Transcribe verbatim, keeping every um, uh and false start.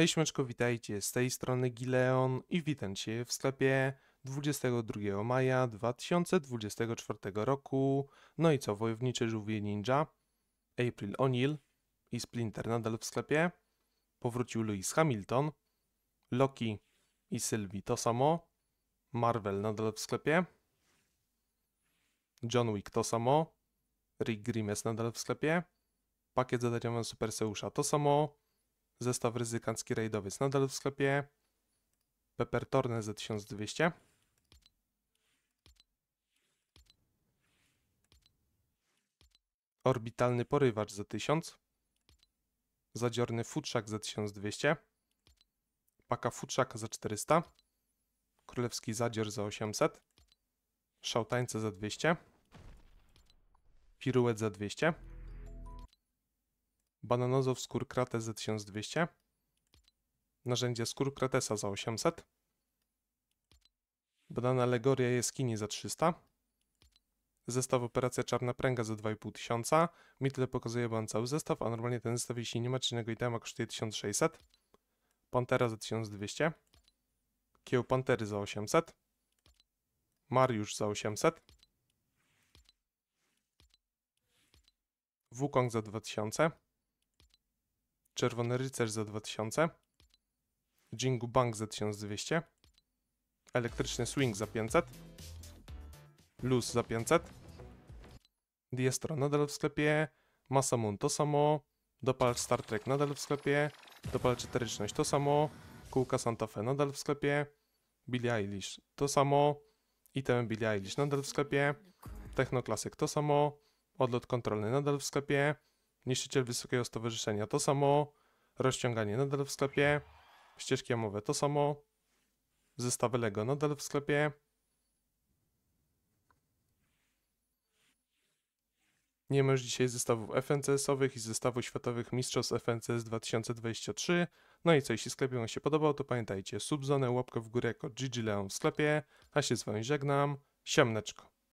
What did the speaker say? Hej śmieczko, witajcie, z tej strony Gileon i witam Cię w sklepie dwudziestego drugiego maja dwa tysiące dwudziestego czwartego roku. No i co, wojownicze żółwie ninja, April O'Neil i Splinter nadal w sklepie, powrócił Lewis Hamilton, Loki i Sylwii to samo, Marvel nadal w sklepie, John Wick to samo, Rick Grimes nadal w sklepie, pakiet zadaniowy Perseusza to samo, zestaw ryzykancki rajdowiec nadal w sklepie, Pepper Thorne za tysiąc dwieście, orbitalny porywacz za tysiąc, zadziorny futrzak za tysiąc dwieście, paka futrzaka za czterysta, królewski zadzior za osiemset, szałtańce za dwieście, piruet za dwieście, Bananozow Skórkrates za tysiąc dwieście, narzędzia Skórkratesa za osiemset, Bananalegoria Jaskini za trzysta, zestaw Operacja Czarna Pręga za dwa i pół tysiąca, mi tyle pokazuje, bo mam cały zestaw, a normalnie ten zestaw, jeśli nie ma czynnego itema, kosztuje tysiąc sześćset, Pantera za tysiąc dwieście, Kieł Pantery za osiemset, MARIUSZ za osiemset, Wukong za dwa tysiące, Czerwony Rycerz za dwa tysiące, Jingu Bang za tysiąc dwieście, Elektryczny Swing za pięćset, Luz za pięćset, Diestro nadal w sklepie, Masamune to samo, Dopalacz Star Trek nadal w sklepie, Dopalacz Eteryczność to samo, Kółka Santa Fe nadal w sklepie, Billie Eilish to samo, item Billie Eilish nadal w sklepie, Techno Classic to samo, Odlot kontrolny nadal w sklepie, Niszczyciel Wysokiego Stowarzyszenia to samo, Rozciąganie nadal w sklepie, Ścieżki jamowe to samo, Zestawy LEGO nadal w sklepie, nie ma już dzisiaj zestawów F N C S-owych i zestawu Światowych Mistrzostw F N C S dwa tysiące dwadzieścia trzy. No i co, jeśli sklep Wam się podobał, to pamiętajcie, subzonę, łapkę w górę jako G G Leon w sklepie, a się z Wami żegnam, siemneczko.